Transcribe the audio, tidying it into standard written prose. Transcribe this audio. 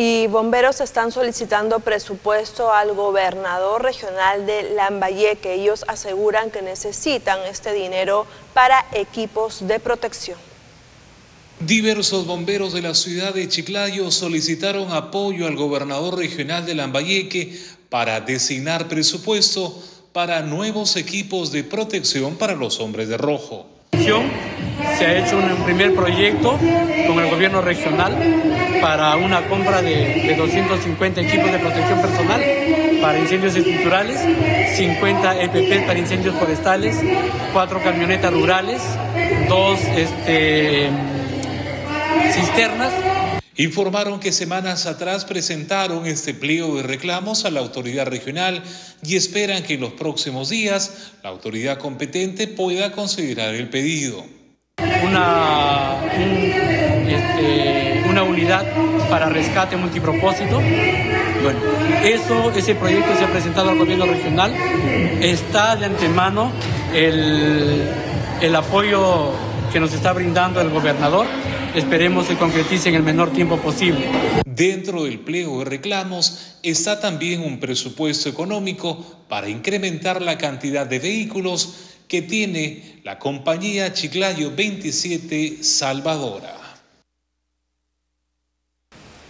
Y bomberos están solicitando presupuesto al gobernador regional de Lambayeque. Ellos aseguran que necesitan este dinero para equipos de protección. Diversos bomberos de la ciudad de Chiclayo solicitaron apoyo al gobernador regional de Lambayeque para designar presupuesto para nuevos equipos de protección para los hombres de rojo. Se ha hecho un primer proyecto con el gobierno regional para una compra de 250 equipos de protección personal para incendios estructurales, 50 EPP para incendios forestales, 4 camionetas rurales, 2 cisternas. Informaron que semanas atrás presentaron este pliego de reclamos a la autoridad regional y esperan que en los próximos días la autoridad competente pueda considerar el pedido. Una unidad para rescate multipropósito. Bueno, ese proyecto se ha presentado al gobierno regional. Está de antemano el apoyo que nos está brindando el gobernador. Esperemos se concretice en el menor tiempo posible. Dentro del pliego de reclamos está también un presupuesto económico para incrementar la cantidad de vehículos que tiene la compañía Chiclayo 27 Salvadora.